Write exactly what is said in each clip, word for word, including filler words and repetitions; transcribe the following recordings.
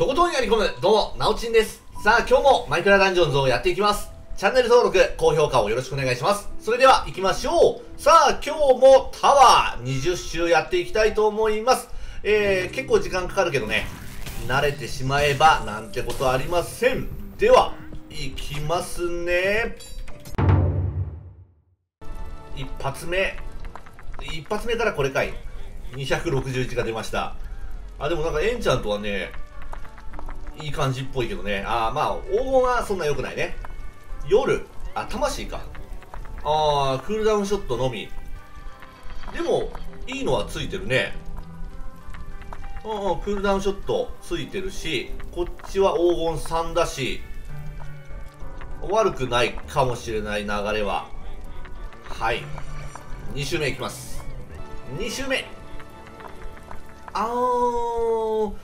とことんやり込む、どうも、なおちんです。さあ、今日もマイクラダンジョンズをやっていきます。チャンネル登録、高評価をよろしくお願いします。それでは行きましょう。さあ、今日もタワーにじゅっ周やっていきたいと思います。えー、結構時間かかるけどね、慣れてしまえばなんてことありません。では、行きますね。一発目。一発目からこれかい。にひゃくろくじゅういちが出ました。あ、でもなんかエンチャントはね、いい感じっぽいけどね。ああ、まあ、黄金はそんな良くないね。夜。あ、魂か。ああ、クールダウンショットのみ。でも、いいのはついてるね。うんうん、クールダウンショットついてるし、こっちは黄金さんだし、悪くないかもしれない流れは。はい。に周目いきます。に周目。あー、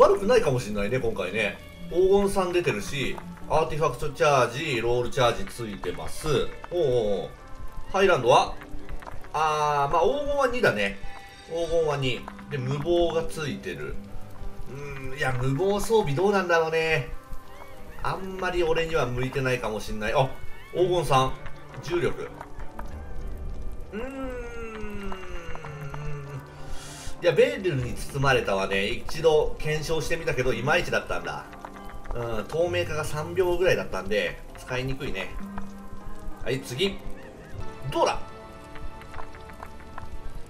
悪くないかもしれないね、今回ね。黄金さん出てるし、アーティファクトチャージ、ロールチャージついてます。おうおう。ハイランドはあー、まあ黄金はにだね。黄金はに。で、無謀がついてる。うーん、いや、無謀装備どうなんだろうね。あんまり俺には向いてないかもしれない。あ、黄金さん。重力。うーん。いや、ベールに包まれたはね、一度検証してみたけど、いまいちだったんだ。うん、透明化がさんびょうぐらいだったんで、使いにくいね。はい、次。どうだ？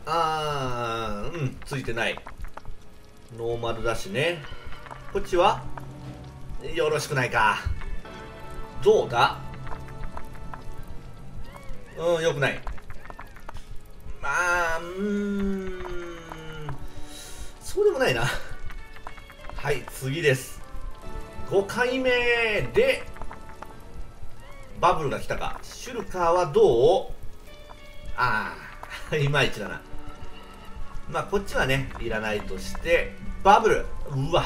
あー、うん、ついてない。ノーマルだしね。こっちは？よろしくないか。どうだ？うん、よくない。まあ、うーん、そうでもないな。はい、次です。ごかいめで、バブルが来たか。シュルカーはどう？ああ、いまいちだな。まあ、こっちはね、いらないとして、バブル。うわ。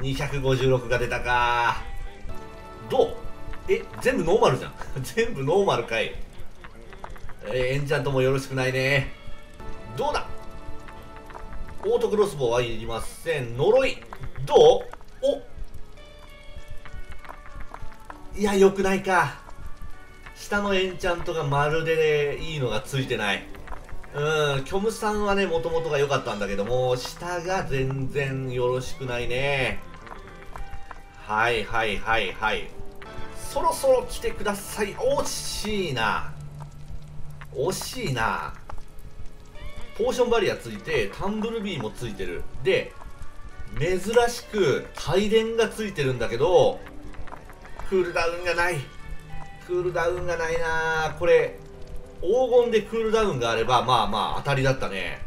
にひゃくごじゅうろくが出たか。どう？え、全部ノーマルじゃん。全部ノーマルかい。えー、エンチャントもよろしくないね。どうだ？オートクロスボウはいりません。呪い。どう？お、いや、よくないか。下のエンチャントがまるで、ね、いいのがついてない。うん、虚無さんはね、もともとが良かったんだけども、下が全然よろしくないね。はいはいはいはい。そろそろ来てください。惜しいな。惜しいな。ポーションバリアついて、タンブルビーもついてる。で、珍しく、帯電がついてるんだけど、クールダウンがない。クールダウンがないな。これ、黄金でクールダウンがあれば、まあまあ当たりだったね。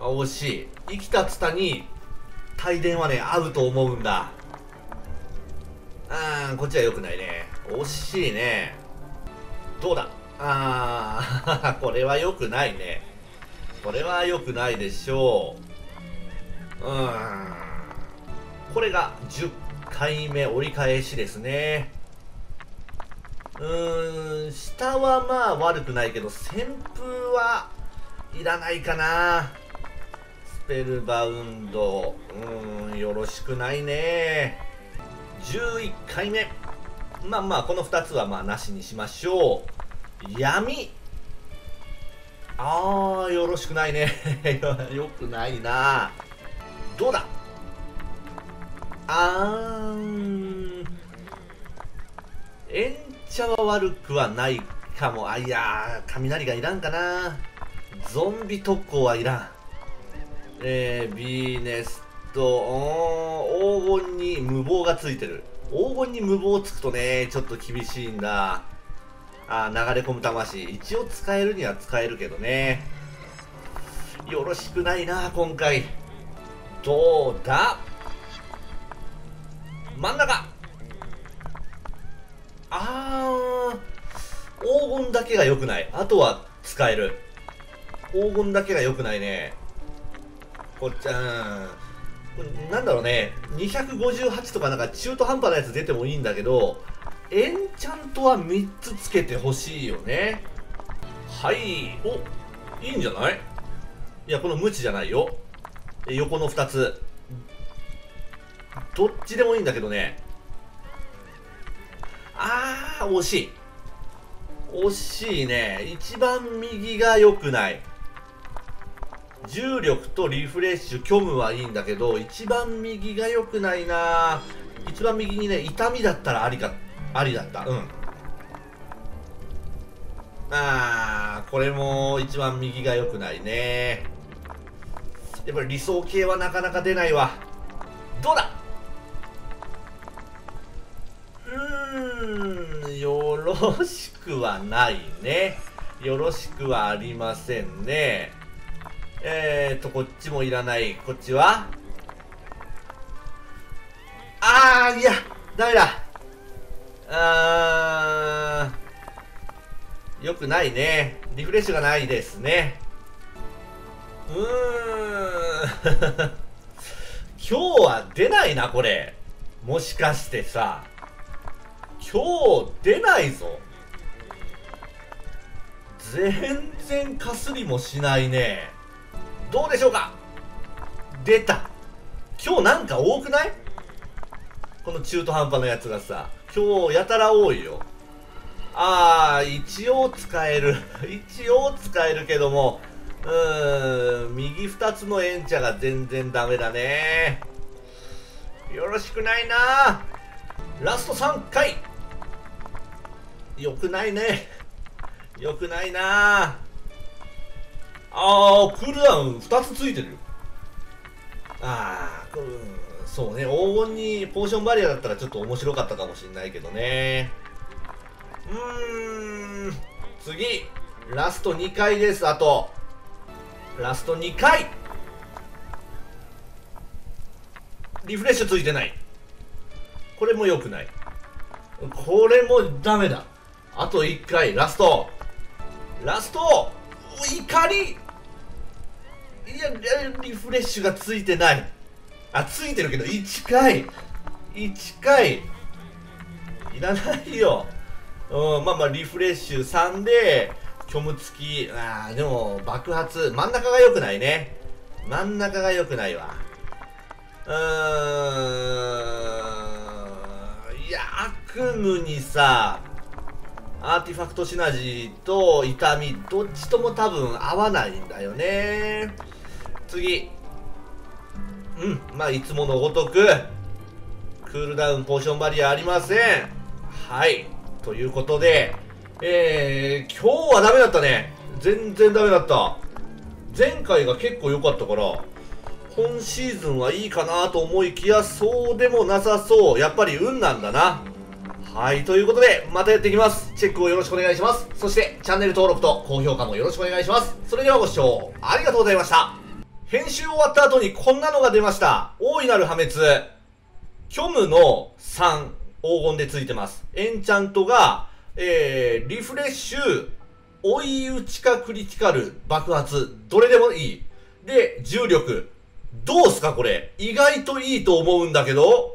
あ、惜しい。生きたツタに、帯電はね、合うと思うんだ。あー、こっちは良くないね。惜しいね。どうだ？あー、これは良くないね。これは良くないでしょう。うーん。これがじゅっかいめ折り返しですね。うーん、下はまあ悪くないけど、旋風はいらないかな。スペルバウンド、うーん、よろしくないね。じゅういっかいめ。まあまあ、このふたつはまあなしにしましょう。闇。あー、よろしくないね。よくないな。どうだ？あー、えんめっちゃ悪くはないかも。あ、いやー、雷がいらんかな。ゾンビ特攻はいらん。えー、ビーネスト、黄金に無謀がついてる。黄金に無謀つくとね、ちょっと厳しいんだ。あ、流れ込む魂。一応使えるには使えるけどね。よろしくないな、今回。どうだ？真ん中。あー、黄金だけが良くない。あとは使える。黄金だけが良くないね。こっちゃーん。なんだろうね。にひゃくごじゅうはちとかなんか中途半端なやつ出てもいいんだけど、エンチャントはみっつつけてほしいよね。はい。お、いいんじゃない？いや、この無知じゃないよ。横のふたつ。どっちでもいいんだけどね。あー、惜しい。惜しいね。一番右が良くない。重力とリフレッシュ、虚無はいいんだけど、一番右が良くないな。一番右にね、痛みだったらありか、ありだった。うん。あー、これも一番右が良くないね。やっぱり理想系はなかなか出ないわ。どうだ？うーん、よろしくはないね。よろしくはありませんね。えーと、こっちもいらない。こっちは？あー、いや、ダメだ。あー、よくないね。リフレッシュがないですね。うーん。今日は出ないな、これ。もしかしてさ。今日出ないぞ。全然かすりもしないね。どうでしょうか？出た。今日なんか多くない？この中途半端なやつがさ。今日やたら多いよ。あー、一応使える。一応使えるけども。うーん、右二つのエンチャが全然ダメだね。よろしくないな。ラストさんかい。よくないね。よくないな。あー、クールダウンふたつついてるよ。あー、うん、そうね。黄金にポーションバリアだったらちょっと面白かったかもしれないけどね。うーん、次。ラストにかいです、あと。ラストにかい。リフレッシュついてない。これも良くない。これもダメだ。あといっかい。ラストラスト怒り。いや、リフレッシュがついてない。あ、ついてるけどいっかいいっかいいらないよ。うん、まあまあリフレッシュさんで虚無付き。あー、でも爆発、真ん中が良くないね。真ん中が良くないわ。うーん、いや、悪夢にさ、アーティファクトシナジーと痛み、どっちとも多分合わないんだよね。次。うん、まあいつものごとくクールダウン、ポーションバリアありません。はい、ということで、えー、今日はダメだったね。全然ダメだった。前回が結構良かったから、今シーズンはいいかなと思いきや、そうでもなさそう。やっぱり運なんだな。はい、ということで、またやっていきます。チェックをよろしくお願いします。そして、チャンネル登録と高評価もよろしくお願いします。それではご視聴ありがとうございました。編集終わった後にこんなのが出ました。大いなる破滅。虚無のさん、黄金でついてます。エンチャントが、えー、リフレッシュ、追い打ちかクリティカル、爆発、どれでもいい。で、重力。どうすかこれ。意外といいと思うんだけど。